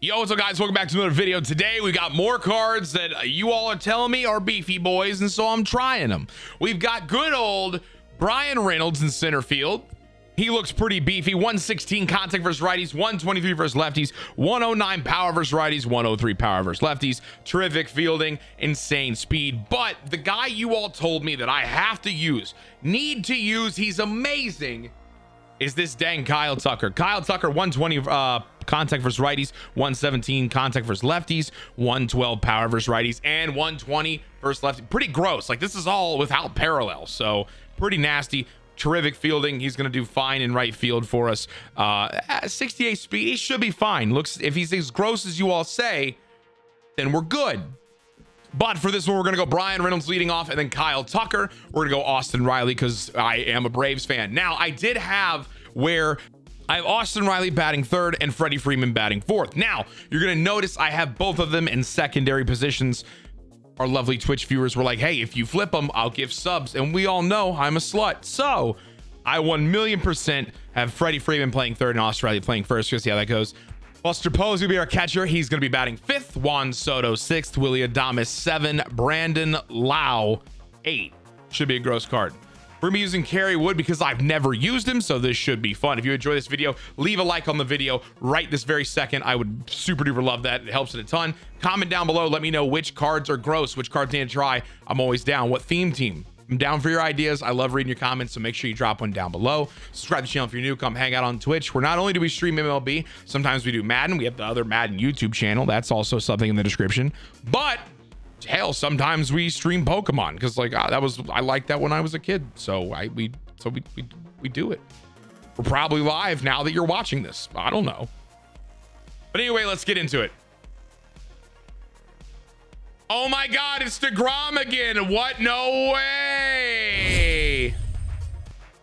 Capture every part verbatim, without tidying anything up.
Yo, what's up, guys? Welcome back to another video. Today we got more cards that you all are telling me are beefy boys, and so I'm trying them. We've got good old Bryan Reynolds in center field. He looks pretty beefy. one sixteen contact versus righties, one twenty-three versus lefties, one oh nine power versus righties, one oh three power versus lefties. Terrific fielding, insane speed. But the guy you all told me that I have to use, need to use, he's amazing, is this dang Kyle Tucker. Kyle Tucker, one twenty uh, contact versus righties, one seventeen contact versus lefties, one twelve power versus righties, and one twenty versus lefties. Pretty gross. Like, this is all without parallel, so pretty nasty. Terrific fielding. He's going to do fine in right field for us. Uh, at sixty-eight speed, he should be fine. Looks, if he's as gross as you all say, then we're good. But for this one, we're going to go Bryan Reynolds leading off, and then Kyle Tucker. We're going to go Austin Riley because I am a Braves fan. Now, I did have where I have Austin Riley batting third and Freddie Freeman batting fourth. Now, you're going to notice I have both of them in secondary positions. Our lovely Twitch viewers were like, hey, if you flip them, I'll give subs. And we all know I'm a slut. So I one million percent have Freddie Freeman playing third and Austin Riley playing first. We'll see how that goes. Buster Posey will be our catcher. He's going to be batting fifth. Juan Soto, sixth. Willy Adames, seven. Brandon Lowe, eight. Should be a gross card. We're going to be using Kerry Wood because I've never used him, so this should be fun. If you enjoy this video, leave a like on the video right this very second. I would super duper love that. It helps it a ton. Comment down below. Let me know which cards are gross, which cards need to try. I'm always down. What theme team? I'm down for your ideas. I love reading your comments, so make sure you drop one down below. Subscribe to the channel if you're new. Come hang out on Twitch, where not only do we stream M L B, sometimes we do Madden. We have the other Madden YouTube channel. That's also something in the description. But hell, sometimes we stream Pokemon because, like, uh, that was I liked that when I was a kid. So I we so we, we we do it. We're probably live now that you're watching this. I don't know. But anyway, let's get into it. Oh my God, it's DeGrom again! What? No way!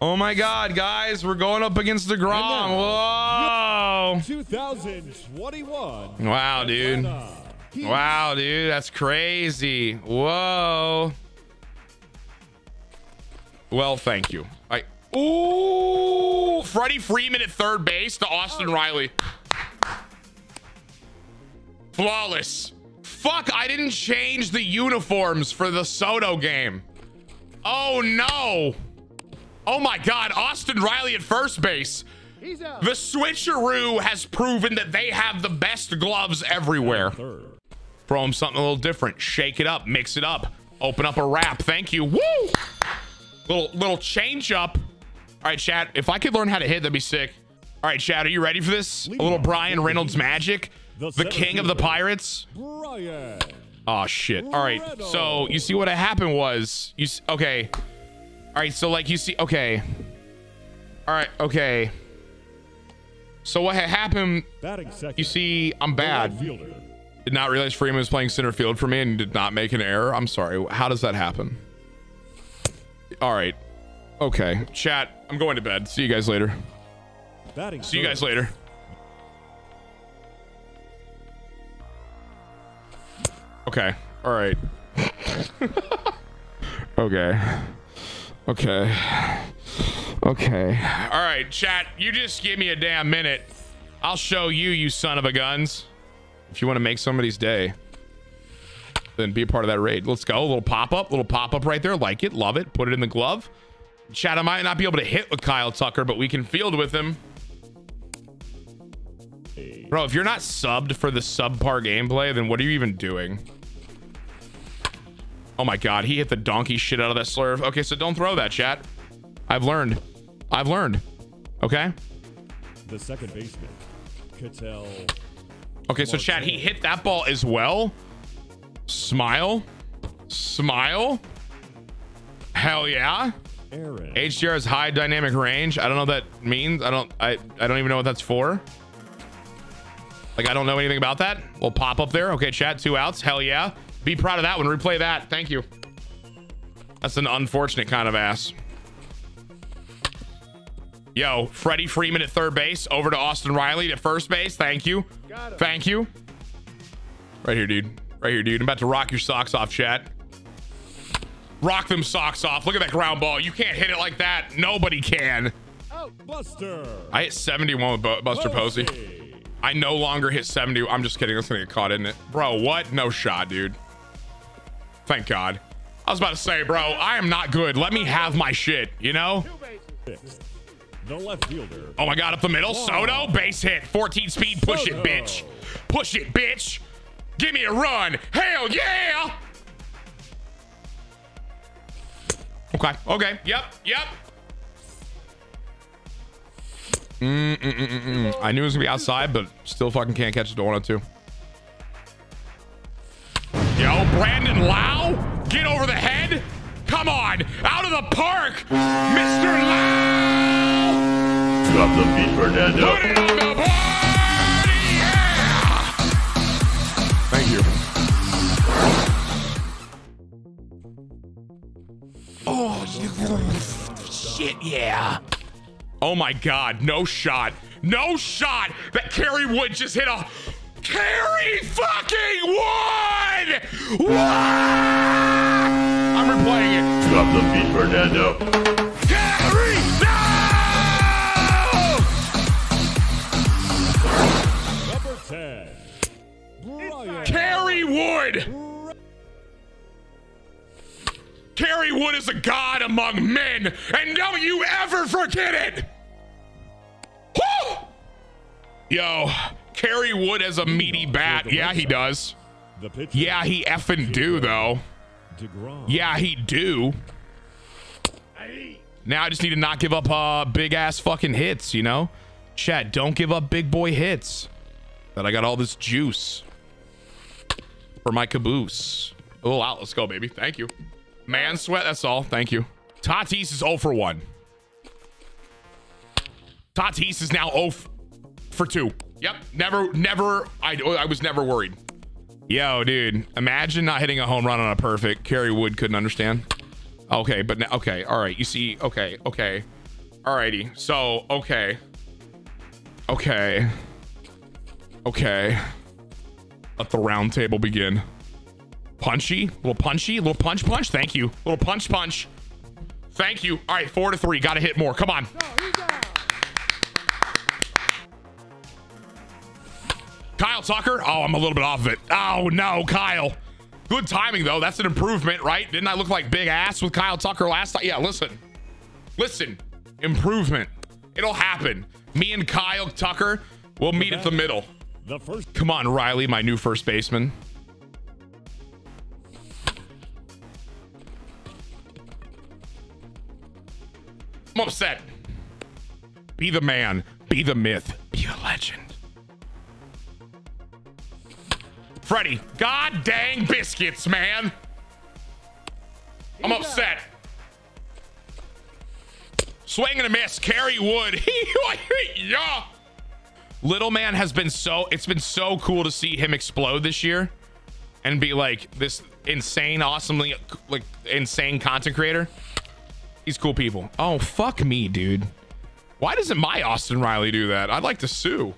Oh my God, guys, we're going up against DeGrom. Whoa! two thousand twenty-one. Wow, dude. Wow, dude, that's crazy. Whoa. Well, thank you. I ooh, Freddie Freeman at third base to Austin Riley. Flawless. Fuck, I didn't change the uniforms for the Soto game. Oh no. Oh my God, Austin Riley at first base. The switcheroo has proven that they have the best gloves everywhere. Throw him something a little different. Shake it up. Mix it up. Open up a wrap. Thank you. Woo! Little, little change up. All right, chat. If I could learn how to hit, that'd be sick. All right, chat. Are you ready for this? A little Bryan Reynolds magic. The king of the Pirates. Oh, shit. All right. So you see what happened was. You see, okay. All right. So like you see. Okay. All right. Okay. So what had happened. You see, I'm bad. Did not realize Freeman was playing center field for me and did not make an error. I'm sorry. How does that happen? All right. Okay. Chat, I'm going to bed. See you guys later. Batting See you guys later. Okay. All right. Okay. Okay. Okay. All right, chat, you just give me a damn minute. I'll show you, you son of a guns. If you want to make somebody's day, then be a part of that raid. Let's go. A little pop-up, little pop-up right there. Like it, love it. Put it in the glove. Chat, I might not be able to hit with Kyle Tucker, but we can field with him. Bro, if you're not subbed for the subpar gameplay, then what are you even doing? Oh my God, he hit the donkey shit out of that slurve. Okay, so don't throw that, chat. I've learned. I've learned. Okay? The second baseman, Ketel. Okay, so chat, he hit that ball as well. Smile. Smile. Hell yeah. H D R is high dynamic range. I don't know what that means. I don't I, I don't even know what that's for. Like, I don't know anything about that. We'll pop up there. Okay, chat, two outs. Hell yeah. Be proud of that one. Replay that. Thank you. That's an unfortunate kind of ass. Yo, Freddie Freeman at third base. Over to Austin Riley at first base. Thank you. Thank you. Right here, dude. Right here, dude. I'm about to rock your socks off, chat. Rock them socks off. Look at that ground ball. You can't hit it like that. Nobody can. Oh, Buster. I hit seventy-one with Buster Posey. Posey. I no longer hit seventy. I'm just kidding. That's gonna get caught, isn't it? Bro, what? No shot, dude. Thank God. I was about to say, bro, I am not good. Let me have my shit, you know? No left fielder. Oh my God, up the middle. Whoa. Soto, base hit. fourteen speed. Push Soto. It, bitch. Push it, bitch. Give me a run. Hell yeah. Okay. Okay. Yep. Yep. Mm, mm, mm, mm, mm. I knew it was gonna be outside, but still fucking can't catch it. Don't want to. Yo, Brandon Lowe, get over the head. Come on, out of the park, Mister Lowe. Drop the feet, Fernando. Put it on the board. Yeah. Thank you. Oh shit, yeah. Oh my God, no shot. No shot that Kerry Wood just hit a... Kerry fucking Wood! What? I'm replaying it. Drop the beat, Fernando. Kerry, no! Number ten, Bryan. Kerry Wood. Kerry Wood is a god among men, and don't you ever forget it. Woo! Yo, Kerry Wood has a meaty bat. Yeah, he does. Yeah, he effing do, though. Yeah, he do. Now I just need to not give up uh, big-ass fucking hits, you know? Chat, don't give up big boy hits. That I got all this juice for my caboose. Oh, out. Let's go, baby. Thank you. Man sweat, that's all. Thank you. Tatis is oh for one. Tatis is now oh for two. Yep. Never, never. I, I was never worried. Yo, dude. Imagine not hitting a home run on a perfect. Kerry Wood couldn't understand. Okay, but now, okay. All right. You see, okay, okay. All righty. So, okay. Okay. Okay. Let the round table begin. Punchy. Little punchy. Little punch punch. Thank you. Little punch punch. Thank you. All right. Four to three. Got to hit more. Come on. Kyle Tucker. Oh, I'm a little bit off of it. Oh, no, Kyle. Good timing, though. That's an improvement, right? Didn't I look like big ass with Kyle Tucker last time? Yeah, listen. Listen. Improvement. It'll happen. Me and Kyle Tucker will meet at the middle. The first. Come on, Riley, my new first baseman. I'm upset. Be the man. Be the myth. Be a legend. Freddie, god dang biscuits, man. I'm upset. Swing and a miss, Kerry Wood. Yeah. Little man has been so, it's been so cool to see him explode this year and be like this insane, awesomely, like insane content creator. He's cool people. Oh, fuck me, dude. Why doesn't my Austin Riley do that? I'd like to sue.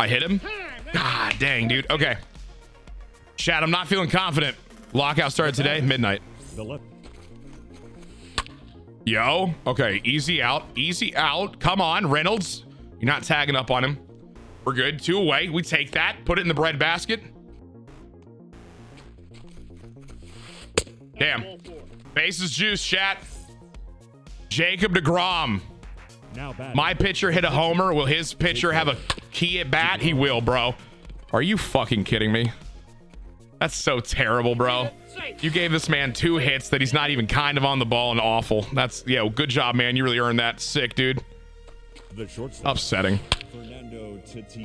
I hit him. Ah, dang, dude. Okay. Chat, I'm not feeling confident. Lockout started today, midnight. Yo. Okay, easy out. Easy out. Come on, Reynolds. You're not tagging up on him. We're good. Two away. We take that. Put it in the bread basket. Damn. Bases juice, chat. Jacob DeGrom. My pitcher hit a homer. Will his pitcher have a key at bat? He will, bro. Are you fucking kidding me? That's so terrible, bro. You gave this man two hits that he's not even kind of on the ball and awful. That's, yeah, well, good job, man. You really earned that. Sick, dude. Upsetting.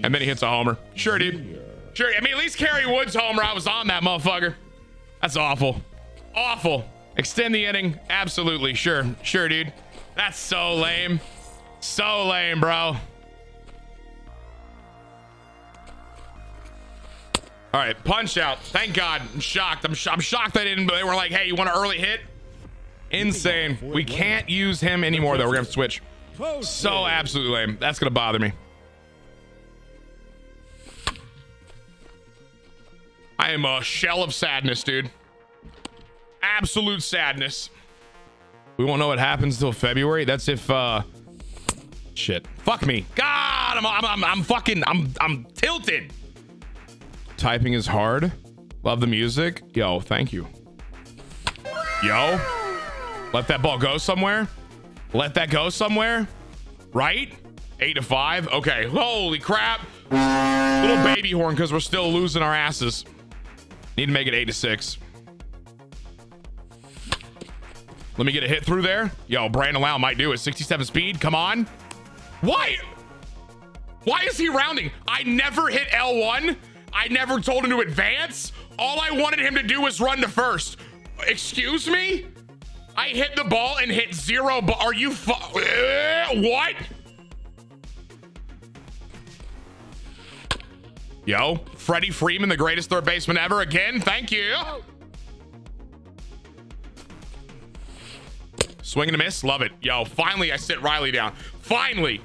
And then he hits a homer. Sure, dude. Sure. I mean, at least Kerry Wood's homer. I was on that motherfucker. That's awful. Awful. Extend the inning. Absolutely. Sure. Sure, dude. That's so lame. So lame, bro. All right, punch out. Thank God. I'm shocked. I'm, sh I'm shocked they didn't, but they were like, hey, you want an early hit? Insane. We can't use him anymore, though. We're going to switch. So absolutely lame. That's going to bother me. I am a shell of sadness, dude. Absolute sadness. We won't know what happens till February. That's if... uh Shit. Fuck me. God! God, I'm, I'm, I'm, I'm fucking, I'm, I'm tilted. Typing is hard. Love the music. Yo, thank you. Yo, let that ball go somewhere. Let that go somewhere. Right? Eight to five. Okay. Holy crap. Little baby horn because we're still losing our asses. Need to make it eight to six. Let me get a hit through there. Yo, Brandon Lowe might do it. sixty-seven speed. Come on. Why? Why is he rounding? I never hit L one. I never told him to advance. All I wanted him to do was run to first. Excuse me? I hit the ball and hit zero. But are you fu- uh, what? Yo, Freddie Freeman, the greatest third baseman ever again. Thank you. Swing and a miss. Love it. Yo, finally I sit Riley down. Finally.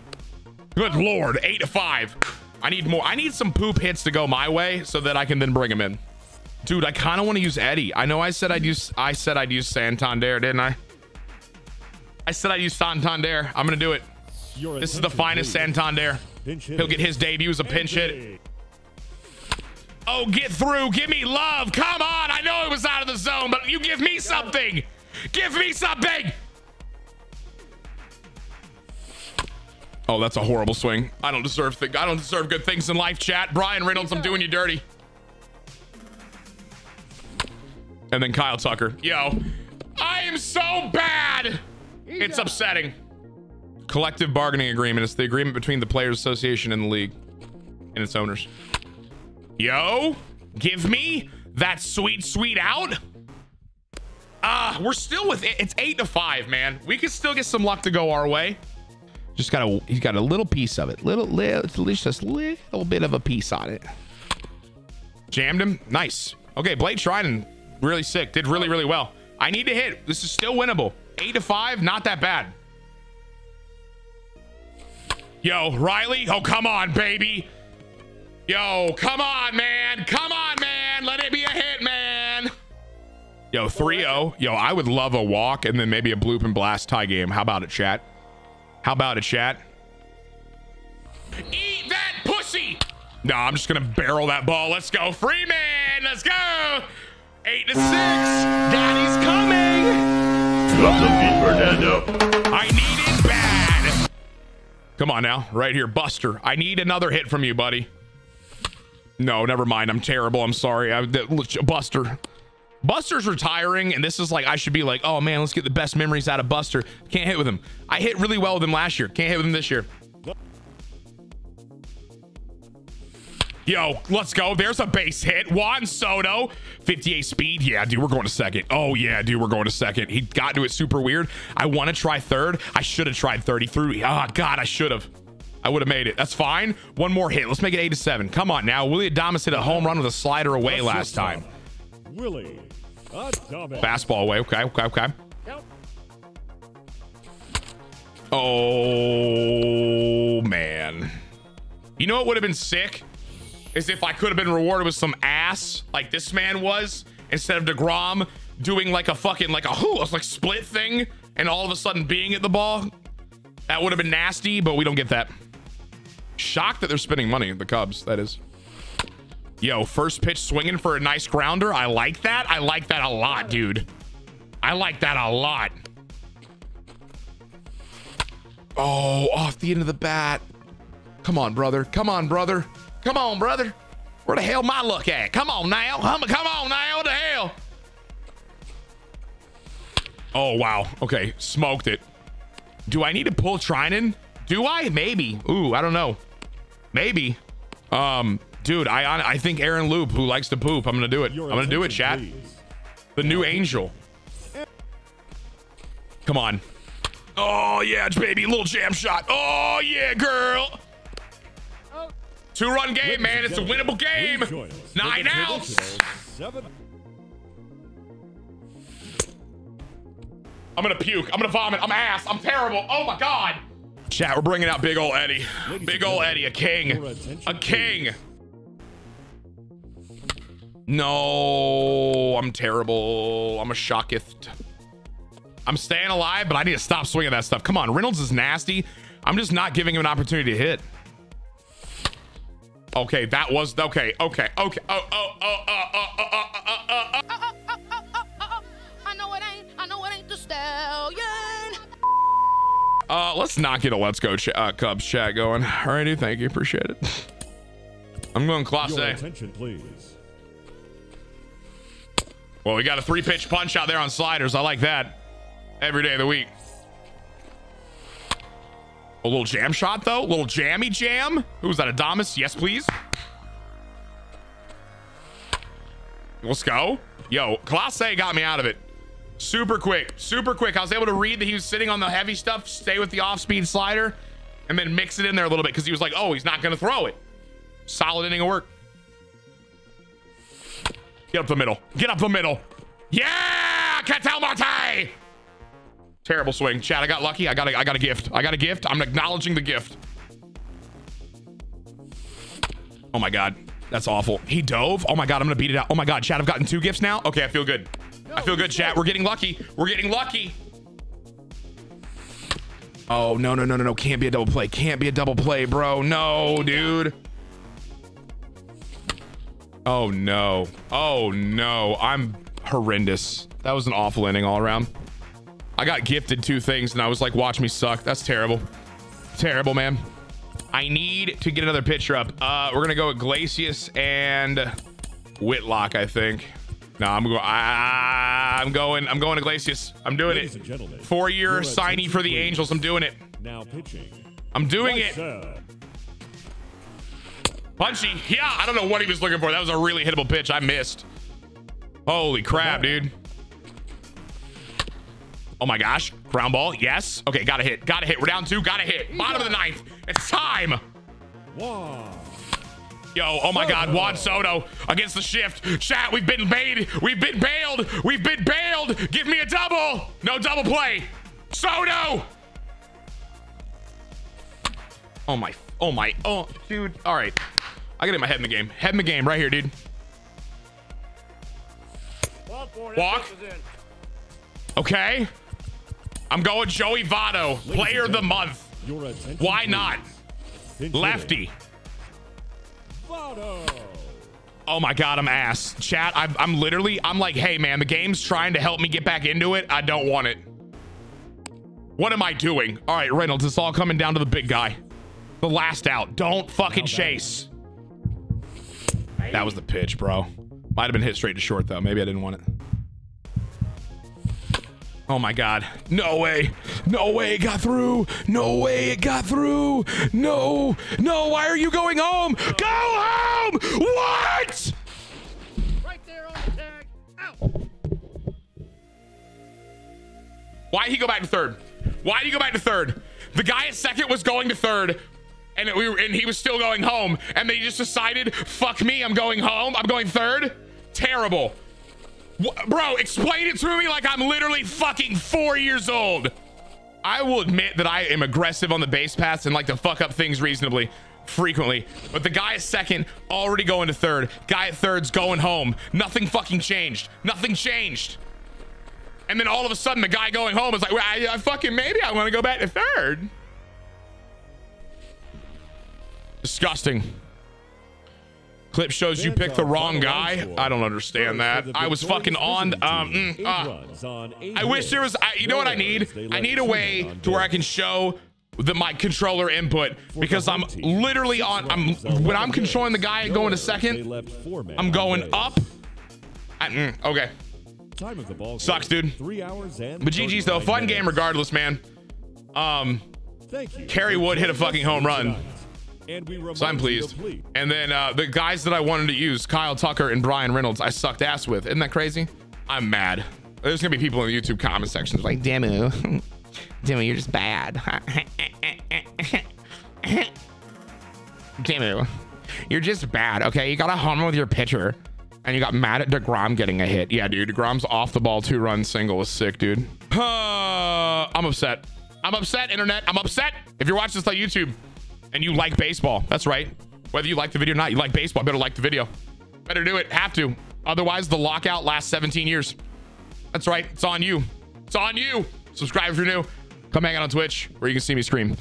Good Lord. Eight to five. I need more. I need some poop hits to go my way so that I can then bring him in. Dude, I kind of want to use Eddie. I know I said I'd use, I said I'd use Santander, didn't I? I said I'd use Santander. I'm going to do it. This is the finest Santander. He'll get his debut as a pinch hit. Oh, get through. Give me love. Come on. I know it was out of the zone, but you give me something. Give me something. Oh, that's a horrible swing. I don't deserve things. I don't deserve good things in life, chat. Bryan Reynolds, I'm doing you dirty. And then Kyle Tucker. Yo, I am so bad. It's upsetting. Collective bargaining agreement. It's the agreement between the Players Association and the league and its owners. Yo, give me that sweet, sweet out. Ah, uh, we're still with it. It's eight to five, man. We could still get some luck to go our way. Just got a, he's got a little piece of it. Little, little, just a little bit of a piece on it. Jammed him. Nice. Okay, Blake Trinan, really sick. Did really, really well. I need to hit. This is still winnable. Eight to five, not that bad. Yo, Riley. Oh, come on, baby. Yo, come on, man. Come on, man. Let it be a hit, man. Yo, three oh. Yo, I would love a walk and then maybe a bloop and blast tie game. How about it, chat? How about it, chat? Eat that pussy! No, I'm just gonna barrel that ball. Let's go, Freeman! Let's go! Eight to six! Daddy's coming! Love the feet, Fernando. I need it bad! Come on now, right here. Buster, I need another hit from you, buddy. No, never mind. I'm terrible. I'm sorry. I, Buster. Buster's retiring, and this is like, I should be like, oh man, let's get the best memories out of Buster. Can't hit with him. I hit really well with him last year. Can't hit with him this year. Yo, let's go. There's a base hit. Juan Soto, fifty-eight speed. Yeah, dude, we're going to second. Oh yeah, dude, we're going to second. He got to it super weird. I want to try third. I should have tried thirty through. Oh God, I should have. I would have made it. That's fine. One more hit. Let's make it eight to seven. Come on now. Willy Adames hit a home run with a slider away last time. Willie, fastball away. Okay, okay, okay. Yep. Oh man, you know what would have been sick is if I could have been rewarded with some ass like this man was, instead of DeGrom doing like a fucking like a who like split thing and all of a sudden being at the ball. That would have been nasty, but we don't get that. Shocked that they're spending money, the Cubs, that is. Yo, first pitch swinging for a nice grounder. I like that. I like that a lot, dude. I like that a lot. Oh, off the end of the bat. Come on, brother. Come on, brother. Come on, brother. Where the hell my luck at? Come on now. Come on now. What the hell? Oh, wow. Okay, smoked it. Do I need to pull Trinan? Do I? Maybe. Ooh, I don't know. Maybe. Um... Dude, I I think Aaron Loop, who likes to poop, I'm going to do it. I'm going to do it, chat. The new angel. Come on. Oh, yeah, baby. Little jam shot. Oh, yeah, girl. Two-run game, man. It's a winnable game. Nine outs. I'm going to puke. I'm going to vomit. I'm ass. I'm terrible. Oh, my God. Chat, we're bringing out big old Eddie. Big old Eddie, a king. A king. No, I'm terrible. I'm a shocketh. I'm staying alive, but I need to stop swinging that stuff. Come on, Reynolds is nasty. I'm just not giving him an opportunity to hit. Okay, that was okay. Okay. Okay. Oh, oh, oh, oh, oh, oh, oh, oh, oh, oh, oh, oh, oh. I know it ain't. I know it ain't the Stallion. Uh, let's not get a let's go ch uh, Cubs chat going. Alrighty, thank you, appreciate it. I'm going Clase. Your attention, please. Well, we got a three-pitch punch out there on sliders. I like that. Every day of the week. A little jam shot though, a little jammy jam. Who was that? Adames? Yes, please. Let's go. Yo, Clase got me out of it. Super quick, super quick. I was able to read that he was sitting on the heavy stuff, stay with the off-speed slider, and then mix it in there a little bit because he was like, oh, he's not going to throw it. Solid inning of work. Get up the middle. Get up the middle. Yeah, Ketel Marte. Terrible swing. Chat, I got lucky. I got a, I got a gift. I got a gift. I'm acknowledging the gift. Oh my God. That's awful. He dove. Oh my God. I'm going to beat it out. Oh my God. Chat, I've gotten two gifts now. Okay. I feel good. I feel good, chat. We're getting lucky. We're getting lucky. Oh, no, no, no, no, no. Can't be a double play. Can't be a double play, bro. No, dude. Oh no. Oh no. I'm horrendous. That was an awful inning all around. I got gifted two things and I was like, watch me suck. That's terrible. Terrible, man. I need to get another pitcher up. Uh, we're going to go with Glacius and Whitlock, I think. No, I'm going, I'm going, I'm going to Glacius. I'm doing Ladies it. Four-year signee for the please. Angels. I'm doing it. Now pitching. I'm doing right, it. Sir. Punchy. Yeah. I don't know what he was looking for. That was a really hittable pitch. I missed. Holy crap, yeah. dude. Oh my gosh. Ground ball. Yes. Okay. Got to hit. Got to hit. We're down two. Got to hit. Bottom of the ninth. It's time. Whoa. Yo. Oh my Soto. God. Juan Soto against the shift. Chat. We've been bailed. We've been bailed. We've been bailed. Give me a double. No double play. Soto. Oh my. Oh my. Oh, dude. All right. I got to get my head in the game. Head in the game right here, dude. Walk. Okay. I'm going Joey Votto, player of the month. Why not? Lefty. Oh my God, I'm ass. Chat, I'm, I'm literally, I'm like, hey man, the game's trying to help me get back into it. I don't want it. What am I doing? All right, Reynolds, it's all coming down to the big guy. The last out. Don't fucking chase. That was the pitch, bro. Might have been hit straight to short though. Maybe I didn't want it. Oh my God. No way. No way it got through. No way it got through. No. No. Why are you going home? Go home. What? Right there on the tag. Out. Why'd he go back to third? Why'd he go back to third? The guy at second was going to third and it, we were, and he was still going home. And they just decided, fuck me. I'm going home. I'm going third. Terrible. Bro, explain it to me like I'm literally fucking four years old. I will admit that I am aggressive on the base paths and like to fuck up things reasonably frequently. But the guy at second already going to third. Guy at third's going home. Nothing fucking changed. Nothing changed. And then all of a sudden the guy going home is like, well, I, I fucking maybe I want to go back to third. Disgusting. Clip shows you picked the wrong guy. I don't understand that. I was fucking on. Um, mm, uh, I wish there was. I, you know what I need? I need a way to where I can show the my controller input because I'm literally on. I'm when I'm controlling the guy going to second. I'm going up. I, mm, okay. Sucks, dude. But G G's though. Fun game regardless, man. Um, Kerry Wood hit a fucking home run. And we so I'm pleased. And then uh, the guys that I wanted to use, Kyle Tucker and Bryan Reynolds, I sucked ass with. Isn't that crazy? I'm mad. There's going to be people in the YouTube comment sections like, Demu, Demu, you're just bad. Demu, you're just bad, okay? You got a homer with your pitcher, and you got mad at DeGrom getting a hit. Yeah, dude, DeGrom's off the ball, two-run single is sick, dude. Uh, I'm upset. I'm upset, internet. I'm upset. If you're watching this on YouTube, and you like baseball, that's right, whether you like the video or not, you like baseball, better like the video, better do it, have to, otherwise the lockout lasts seventeen years. That's right, it's on you. It's on you. Subscribe if you're new. Come hang out on Twitch where you can see me scream.